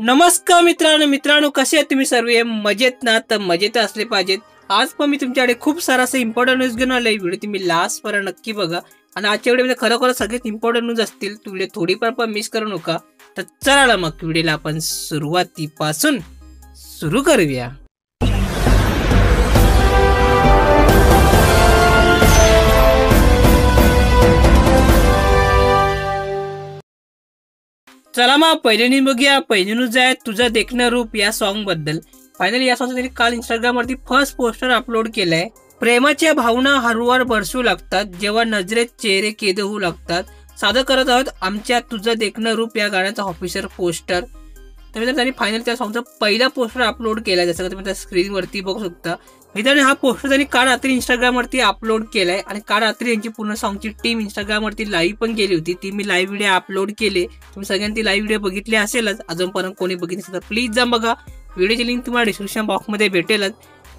नमस्कार मित्रांनो, कसे आहेत तुम्ही सर्व? मजेत ना? तर मजेत असले पाहिजेत। आज पण मी तुमच्याकडे खूप सारा असं इम्पॉर्टंट न्यूज घेऊन आलोय। व्हिडिओ तुम्ही लास्ट पर्यंत नक्की बघा आणि आजच्या व्हिडिओमध्ये खरोखर सगळेच इम्पॉर्टंट न्यूज असतील, तुम्ही थोडीफार पण मिस करू नका। तर चला मग व्हिडिओला आपण सुरुवातीपासून सुरू करूया। चला मग पहले न्यूज बघूया। पहली न्यूज आहे तुझा देखना रूप या सॉन्ग बद्दल। फायनली या सॉन्गचा त्यांनी काल इंस्टाग्राम वरती फर्स्ट पोस्टर अपलोड केलाय। प्रेमाच्या भावना हरवार बरसू लागतात, जेव्हा नजरेत चेहरे कैद होऊ लागतात। सादर करत आहोत आमच्या तुझा देखना रूप या गाण्याचा ऑफिशियल पोस्टर। तर मित्रांनो, त्यांनी फायनली त्या सॉन्गचा पहिला पोस्टर अपलोड केलाय, जसं की तुम्ही स्क्रीनवरती बघू शकता। मित्रांनो, हा पोस्टर त्यांनी काल रात्री इंस्टाग्राम वरती अपलोड केलाय आणि काल रात्री यांची पूर्ण सॉन्गची टीम इंस्टाग्राम वरती लाईव्ह पण केली होती। ती मी लाईव्ह व्हिडिओ अपलोड केले, तुम्ही सगळ्यांनी लाईव्ह व्हिडिओ बघितले असेलच। अजूनपर्यंत कोणी बघितली असेल तर प्लीज जा बघा। व्हिडिओची लिंक तुम्हाला डिस्क्रिप्शन बॉक्समध्ये भेटेलच।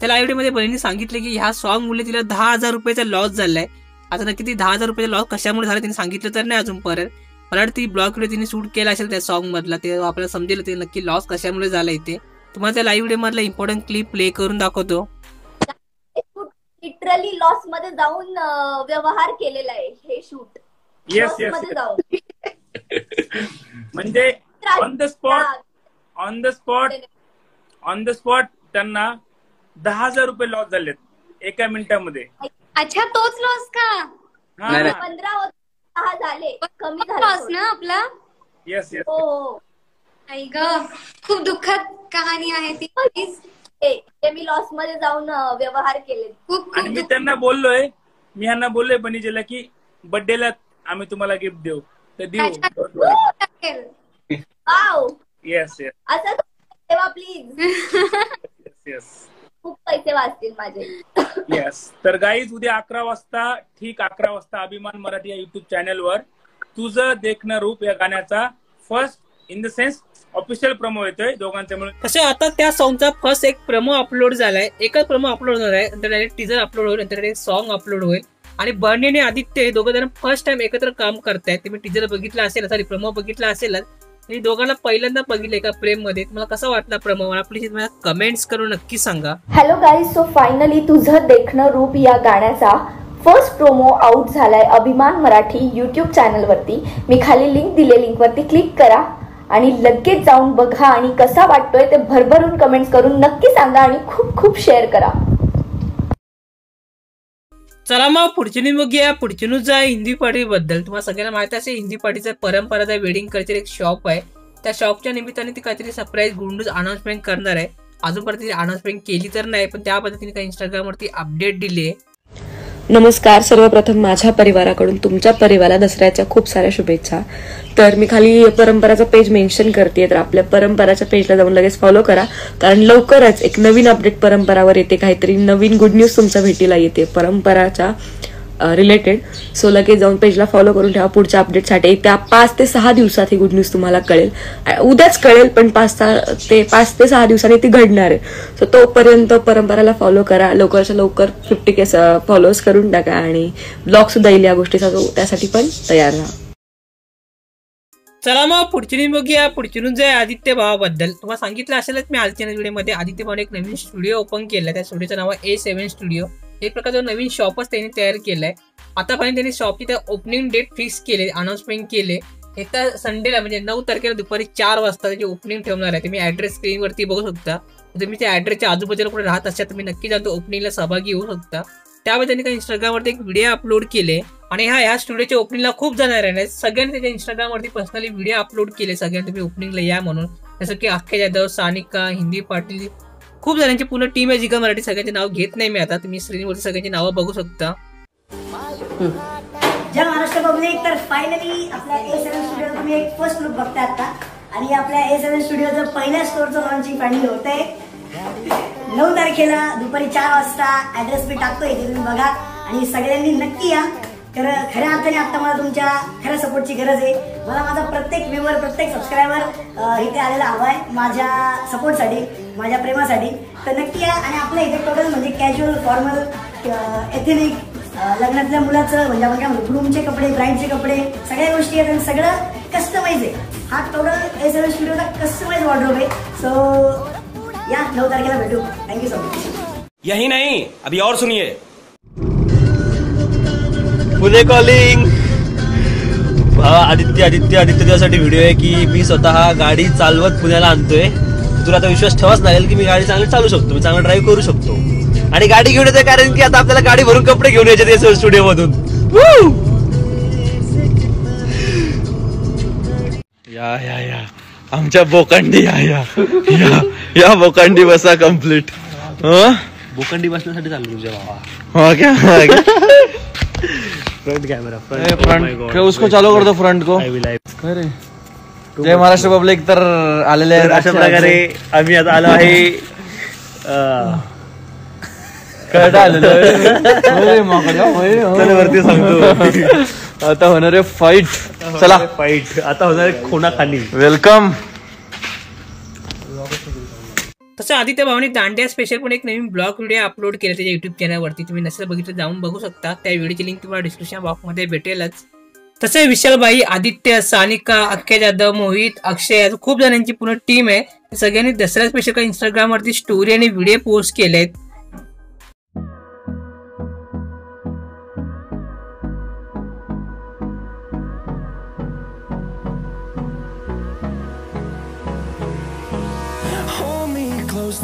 त्या लाईव्ह व्हिडिओमध्ये बहिणीने सांगितले की ह्या सॉन्गमुळे तिला 10,000 रुपयाचा लॉस झालाय। आता नक्की ती 10,000 रुपयाचा लॉस कशामुळे झाला तिने सांगितलं तर नाही अजूनपर्यंत। मला ती ब्लॉग व्हिडिओ तिने शूट केला असेल त्या सॉन्गमधला, ते आपल्याला समजेल ते नक्की लॉस कशामुळे झाला इथे। तुम्हाला त्या लाईव्ह व्हिडिओमधला इम्पॉर्टंट क्लिप प्ले करून दाखवतो। लिटरली लॉस मध्ये जाऊन व्यवहार केलेला आहे हे शूट। येस मध्ये जाऊन म्हणजे ऑन द स्पॉट त्यांना 10,000 रुपये लॉस झालेत एका मिनिटामध्ये। अच्छा, तोच लॉस का? 15 10 झाले, कमी झाला लॉस ना आपला। येस येस, हो आई ग, खूप दुःखद कहाणी आहे ती। मी लॉस मध्ये जाऊन व्यवहार केले। आणि मी त्यांना बोललोय, मी यांना बोललोय बनीजीला की बर्थडेला आम्ही तुम्हाला गिफ्ट देऊ, तर देऊ। वाव, येस येस, असं तेव्हा प्लीज। येस येस, खूप पैसे वाचतील माझे। येस, तर गाईज उद्या 11 वाजता, ठीक 11 वाजता अभिमान मराठी या युट्यूब चॅनलवर तुझं देखणं रूप या गाण्याचा first in the sense official promo येतोय दोघांच्यामुळे। तसे आता त्या सॉन्गचा फर्स्ट एक प्रोमो अपलोड झालाय, एकच प्रोमो अपलोड होणार आहे, नंतर डायरेक्ट टीजर अपलोड होईल, नंतर डायरेक्ट सॉन्ग अपलोड होईल। आणि बर्णी आणि आदित्य हे दोघं जण फर्स्ट टाइम एकत्र काम करतायत। तुम्ही टीजर बघितला असेल, सॉरी प्रोमो बघितला असेलच। मी दोघांना पहिल्यांदा बघितलं एका प्रेम मध्ये। तुम्हाला कसा वाटला प्रोमो मला प्लीज मला कमेंट्स करून नक्की सांगा। हॅलो गाईज, सो फायनली तुझं देखणं रूप या गाण्याचा फर्स्ट प्रोमो आउट झालाय अभिमान मराठी यूट्यूब चॅनल वरती। मी खाली लिंक दिली, लिंक वरती क्लिक करा आणि लगेच जाऊन बघा। आणि कसा वाटतोय ते भरभरून कमेंट्स करून नक्की सांगा आणि खूप खूप शेअर करा। चला मग पुढची न्यूज बघूया। पुढची न्यूज आहे हिंदी पार्टी बद्दल। तुम्हाला सगळ्यांना माहिती असेल हिंदी पार्टीचा परंपराचा वेडिंग कल्चर एक शॉप आहे, त्या शॉपच्या निमित्ताने ती काहीतरी सरप्राईज गुंडूज अनाउन्समेंट करणार आहे। अजूनपर्यंत ती अनाउन्समेंट केली तर नाही, पण त्या पद्धतीने काही इंस्टाग्रामवरती अपडेट दिली आहे। नमस्कार, सर्वप्रथम माझ्या परिवाराकडून तुमच्या परिवाराला दसऱ्याच्या खूप साऱ्या शुभेच्छा। तर मी खाली परंपराचा पेज मेन्शन करते, तर आपल्या परंपराच्या पेजला जाऊन लगेच फॉलो करा, कारण लवकरच एक नवीन अपडेट परंपरावर येते, काहीतरी नवीन गुड न्यूज तुमच्या भेटीला येते परंपराच्या रिलेटेड। सो लगेच जाऊन पेजला फॉलो करून ठेवा पुढच्या अपडेटसाठी। त्या 5 ते 6 दिवसात ही गुड न्यूज तुम्हाला कळेल, उद्याच कळेल, पण 5 ते 6 दिवसांनी ती घडणार आहे। सो तोपर्यंत परंपराला फॉलो करा, लवकरच्या लवकर 50K फॉलोअर्स करून टाका आणि ब्लॉग सुद्धा येईल या गोष्टीचा, त्यासाठी पण तयार राहा। चला मग पुढची न्यूज बघूया। पुढची न्यूज आहे आदित्य भावाबद्दल। तुम्हाला सांगितलं असेलच मी आजच्या व्हिडिओमध्ये, आदित्य भावाने एक नवीन स्टुडिओ ओपन केला, त्या स्टुडिओचं नाव आहे A7 स्टुडिओ। एक प्रकारचा नवीन शॉपच त्यांनी तयार केलाय। आतापर्यंत त्यांनी शॉपची त्या ओपनिंग डेट फिक्स केले, अनाउन्समेंट केले। एक तर संडेला म्हणजे 9 तारखेला दुपारी 4 वाजता त्याची ओपनिंग ठेवणार आहे। तुम्ही ऍड्रेस स्क्रीनवरती बघू शकता। तुम्ही त्या ऍड्रेसच्या आजूबाजूला कुठे राहत असाल तुम्ही नक्की जाऊन ओपनिंगला सहभागी होऊ शकता। त्यावेळी त्यांनी काही इंस्टाग्रामवरती एक व्हिडिओ अपलोड केले आणि ह्या स्टुडिओच्या ओपनिंगला खूप जण येणार आहेत। सगळ्यांनी त्याच्या इंस्टाग्रामवरती पर्सनली व्हिडिओ अपलोड केले, सगळ्यांनी तुम्ही ओपनिंगला या म्हणून, जसं की अख्या जाधव, सानिका, हिंदी पाटील, खूप जणांची पूर्ण टीम आहे। जिका मराठी सगळ्यांचे नाव घेत नाही मी आता, तुम्ही स्क्रीनवरती सगळ्यांची नावं बघू शकता। जय महाराष्ट्र बघणे, तर फायनली आपल्या A7 स्टुडिओ तुम्ही एक फर्स्ट लुक बघता आता, आणि आपल्या A7 स्टुडिओचं पहिल्या स्टोअरचं लॉन्चिंग फायनली होत आहे 9 तारखेला दुपारी 4 वाजता। ऍड्रेस मी टाकतोय ते तुम्ही बघा आणि सगळ्यांनी नक्की या, तर खऱ्या अर्थाने आता मला तुमच्या खऱ्या सपोर्टची गरज आहे। मला माझा प्रत्येक व्ह्यूवर, प्रत्येक सबस्क्रायबर इथे आलेला हवा आहे माझ्या सपोर्टसाठी, माझ्या प्रेमासाठी। तर नक्की या आणि आपल्या इथे टोटल म्हणजे कॅज्युअल, फॉर्मल, एथेनिक, लग्नातल्या मुलाचं म्हणजे आपण काय म्हणतो, ग्रूमचे कपडे, ब्राईडचे कपडे, सगळ्या गोष्टी आहेत आणि सगळं कस्टमाइज आहे। हा टोटल A7 स्टुडिओचा कस्टमाइज वॉर्डरोब आहे. सो या 9 तारखेला भेटू. Thank you so much. यही नहीं अभी और सुनिए. पुणे कॉलिंग. आदित्य तुझ्यासाठी व्हिडिओ आहे की मी स्वतः गाडी चालवत पुण्याला आणतोय. तुला आता विश्वास ठेवाच लागेल की मी गाडी चांगली चालू शकतो, मी चांगला ड्राईव्ह करू शकतो. आणि गाडी घेऊन येते कारण की आता आपल्याला गाडी भरून कपडे घेऊन यायचे A7 स्टुडिओ मधून. या या या आमच्या बोकांडी या या या या बोकांडी बसा कंप्लीट. बोकांडी बसण्यासाठी चालू तुझ्या बाबा. हो क्या फ्रंट कॅमेरा फ्रंट उसको चालू करतो फ्रंट को. जय महाराष्ट्र पब्लिक. तर आलेले आहेत अशा प्रकारे आम्ही आज आलो आहे कळटा आलेलो आहे. वरती सांगतो आता होणार आहे फाईट. चला फाईट आता होणार आहे खोनाखाली. वेलकम. तसं आदित्य भाऊने दांड्या स्पेशल पण एक नवीन ब्लॉग व्हिडिओ अपलोड केला त्याच्या युट्यूब चॅनलवरती. तुम्ही नसेल बघितलं जाऊन बघू शकता. त्या व्हिडिओची लिंक तुम्हाला डिस्क्रिप्शन बॉक्समध्ये भेटेलच. तसे विशालबाई, आदित्य, सानिका, अक्या जाधव, मोहित, अक्षय खूप जणांची पूर्ण टीम आहे. सगळ्यांनी दसरा स्पेशल इंस्टाग्रामवरती स्टोरी आणि व्हिडिओ पोस्ट केलेत.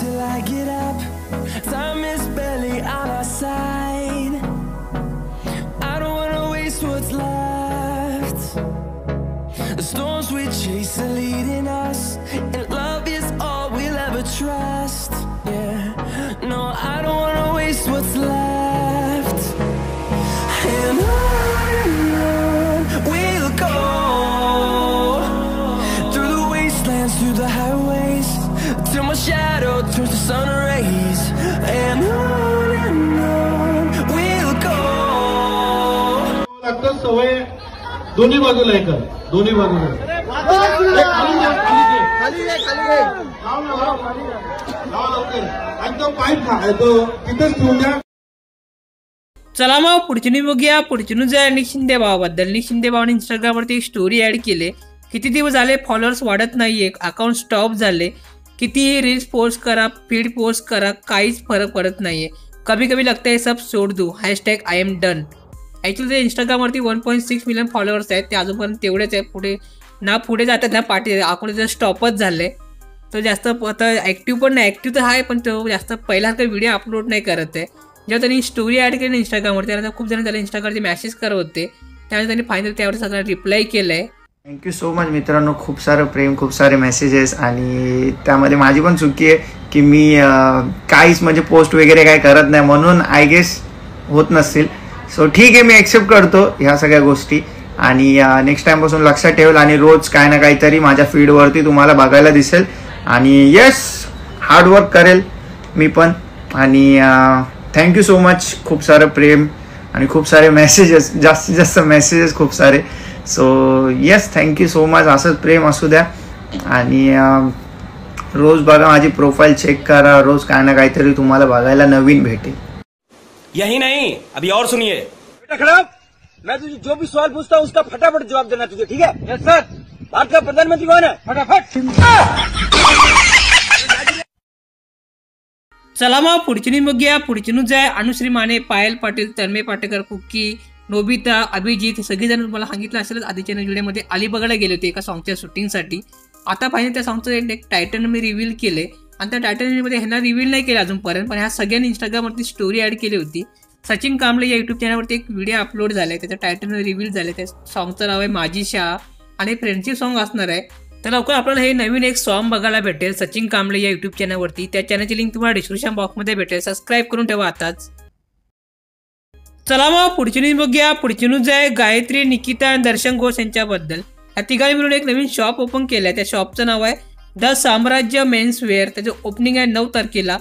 Till I get up, time is barely on our side. I don't wanna waste what's left. The storms we chase are leading us, and love is all we'll ever trust. Yeah, no, I don't wanna waste what's left. And on we'll go through the wastelands, through the highways, till my shadow turns to sun rays. And on we'll go. लागतो सवय दोन्ही बाजूला एक दोन्ही बाजूला खाली लावते आणि तो पाईप खातो तिथंच ठेवून द्या. चला मग पुढची बघूया. पुढची जाय आणि शिंदे भावाबद्दल. शिंदे भावाने इंस्टाग्रामवरती एक स्टोरी ऍड केली. किती दिवस झाले फॉलोअर्स वाढत नाहीये, अकाउंट स्टॉप झाले. कितीही रील्स पोस्ट करा, फीड पोस्ट करा, काहीच फरक पडत नाहीये. कभी कभी लगता है सब सोड दू hashtag I am done. Actually ते इंस्टाग्रामवरती 1.6 मिलियन फॉलोअर्स आहेत. ते अजूनपर्यंत तेवढेच आहे. पुढे ना पुढे जातात ना पाठी. अकाउंट जर स्टॉपच झाले तो जास्त आता ॲक्टिव्ह पण नाही. ॲक्टिव्ह तर आहे पण तो जास्त पहिला काही व्हिडिओ अपलोड नाही करत आहे. जेव्हा त्यांनी स्टोरी ॲड केली इंस्टाग्रामवर त्यानंतर खूप जण त्याला इंस्टाग्रामवरती मेसेज करत होते. त्यामुळे त्यांनी फायनली त्यावर सगळ्यांना रिप्लाय केलं आहे. थँक्यू सो मच मित्रांनो. खूप सारं प्रेम, खूप सारे मेसेजेस आणि त्यामध्ये माझी पण चुकी आहे की मी काहीच म्हणजे पोस्ट वगैरे काय करत नाही म्हणून आय गेस होत नसतील. सो ठीक आहे, मी ॲक्सेप्ट करतो ह्या सगळ्या गोष्टी आणि नेक्स्ट टाईमपासून लक्षात ठेवेल आणि रोज काय ना काहीतरी माझ्या फीडवरती तुम्हाला बघायला दिसेल. आणि येस हार्डवर्क करेल मी पण. आणि थँक्यू सो मच. खूप सारं प्रेम आणि खूप सारे मेसेजेस, जास्तीत जास्त मेसेजेस खूप सारे. So yes thank you so much. असंच प्रेम असू द्या आणि रोज बघा माझी प्रोफाईल चेक करा. रोज काय ना काहीतरी तुम्हाला बघायला नवीन भेटेल. यही नाही अभी और सुनिए. बेटा खराब मैं तुझे जो भी सवाल पूछता हूँ उसका फटाफट जवाब देना तुझे, ठीक है? Yes sir. भारत का प्रधानमंत्री कौन है? फटाफट. चला मग पुढची बघूया. पुढची जाय अनुश्री माने, पायल पाटील, तन्मय पाटेकर, कुकी, नोबिता, अभिजीत हे सगळेजण तुम्हाला सांगितलं असेलच आधीच्या व्हिडिओमध्ये अलिबागला गेले होते एका सॉंगच्या शूटिंगसाठी. आता पाहिजे त्या सॉंगचं एक टायटल मी रिव्हील केले आणि त्या टायटलमध्ये ह्यांना रिव्हील नाही केलं अजूनपर्यंत पण ह्या सगळ्यांनी इंस्टाग्रामवरती स्टोरी ॲड केली होती. सचिन कांबळे या यूट्यूब चॅनलवरती एक व्हिडिओ अपलोड झाला आहे त्याचं टायटल रिव्हील झालं. त्या सॉंगचं नाव आहे माझी शाळा आणि फ्रेंडशिप सॉंग असणार आहे. तर लवकर आपल्याला हे नवीन एक सॉन्ग बघायला भेटेल सचिन कांबळे या यूट्यूब चॅनलवरती. त्या चॅनलची लिंक तुम्हाला डिस्क्रिप्शन बॉक्समध्ये भेटेल. सबस्क्राईब करून ठेवा आताच. चला मग पुढची न्यूज बघूया. पुढची न्यूज आहे गायत्री, निकिता आणि दर्शन घोष यांच्याबद्दल. या तिघांनी मिळून एक नवीन शॉप ओपन केलं आहे. त्या शॉपचं नाव आहे द साम्राज्य मेन्स वेअर. त्याचं ओपनिंग आहे 8 तारखेला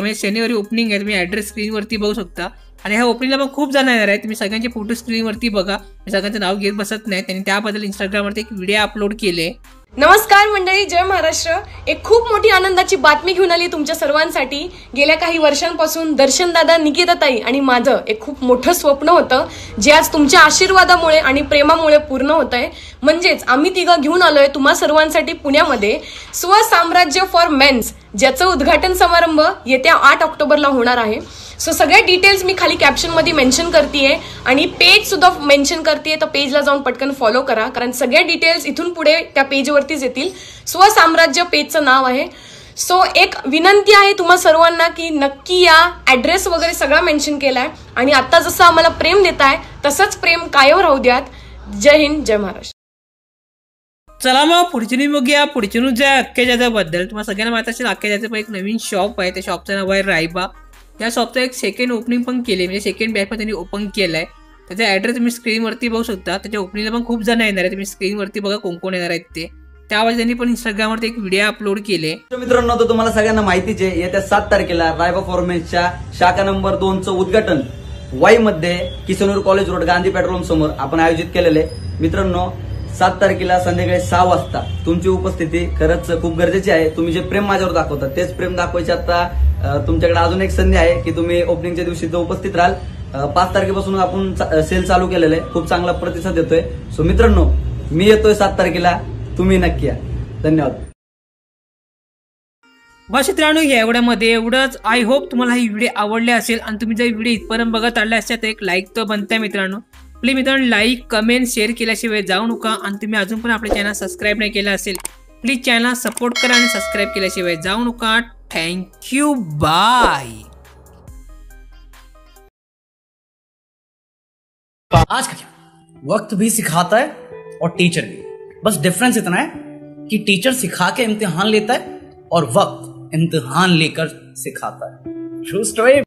म्हणजे शनिवारी ओपनिंग आहे. तुम्ही ॲड्रेस स्क्रीनवरती बघू शकता आणि ह्या ओपनिंगला पण खूप जण येणार आहेत. तुम्ही सगळ्यांचे फोटो स्क्रीनवरती बघा. मी सगळ्यांचं नाव घेत बसत नाही. त्यांनी त्याबद्दल इंस्टाग्रामवरती एक व्हिडिओ अपलोड केले. नमस्कार मंडळी, जय महाराष्ट्र। एक खूप मोठी आनंदाची बातमी घेऊन आली तुमच्या सर्वांसाठी। गेल्या काही वर्षांपासून दर्शन दादा, निकिता ताई आणि माझं एक खूप मोठं स्वप्न होतं, जे आज तुमच्या आशीर्वादामुळे आणि प्रेमामुळे पूर्ण होतंय। म्हणजेच आम्ही तिघं घेऊन आलोय तुम्हा सर्वांसाठी पुण्यामध्ये स्वसाम्राज्य फॉर मेन्स, ज्याचं उद्घाटन समारंभ येत्या 8 ऑक्टोबरला होणार आहे। सो सगळे डिटेल्स मी खाली कॅप्शन मध्ये मेंशन करतेय आणि पेज सुद्धा मेंशन करतेय, तर पेजला जाऊन पटकन फॉलो करा, कारण सगळे डिटेल्स इथून पुढे त्या पेजवरतीच येतील। स्वसाम्राज्य पेजचं नाव आहे। सो एक विनंती आहे तुम्हा सर्वांना की नक्की या, ऍड्रेस वगैरे सगळा मेंशन केलाय आणि आता जसं आम्हाला प्रेम देताय तसंच प्रेम कायम राहू द्यात। जय हिंद, जय महाराष्ट्र। चला मग पुढची न्यूज बघूया। पुढची न्यूज आहे अक्या जदाबद्दल। तुम्हाला सगळ्यांना माहित असेल, अक्या जदाचं एक नवीन शॉप आहे, त्या शॉपचं नाव आहे रायबा। त्या शॉपचं एक सेकंड ओपनिंग पण केली, म्हणजे सेकंड बॅचमध्ये त्यांनी ओपन केलं आहे। त्याचा ॲड्रेस तुम्ही स्क्रीनवरती बघू शकता। त्याच्या ओपनिंगला पण खूप जण येणार आहे, तुम्ही स्क्रीनवरती बघा कोण कोण येणार आहेत ते। त्यावेळेस त्यांनी पण इंस्टाग्रामवरती एक व्हिडिओ अपलोड केले। मित्रांनो, तो तुम्हाला सगळ्यांना माहितीच आहे, येत्या 7 तारखेला रायबा फॉर्मेसच्या शाखा नंबर 2चं उद्घाटन वाईमध्ये किसनूर कॉलेज रोड गांधी पेट्रोल समोर आपण आयोजित केलेलं आहे। मित्रांनो, 7 तारखेला संध्याकाळी 6 वाजता तुमची उपस्थिती खरंच खूप गरजेची आहे। तुम्ही जे प्रेम माझ्यावर दाखवता तेच प्रेम दाखवायचे आता तुमच्याकडे अजून एक संधी आहे की तुम्ही ओपनिंगच्या दिवशी उपस्थित राहाल। 5 तारखेपासून आपण सेल चालू केलेला आहे, खूप चांगला प्रतिसाद देतोय। सो मित्रांनो, मी येतोय 7 तारखेला, तुम्ही नक्की या। धन्यवाद। बस मित्रांनो, या एवढ्यामध्ये एवढंच। आय होप तुम्हाला ही व्हिडिओ आवडले असेल आणि तुम्ही जर व्हिडिओ इथपर्यंत बघत आले असेल तर एक लाईक तर बनताय मित्रांनो। प्लीज मित्रांनो, लाईक कमेंट शेअर केल्याशिवाय जाऊ नका। आणि तुम्ही अजून पण आपले चॅनल सबस्क्राईब नाही केलं असेल, प्लीज चॅनल सपोर्ट करा आणि सबस्क्राईब केल्याशिवाय जाऊ नका। Thank you, bye. आज का वक्त भी सिखाता है और टीचर भी, बस डिफरेंस इतना है कि टीचर सिखा के इम्तिहान लेता है और वक्त इम्तिहान लेकर सिखाता है।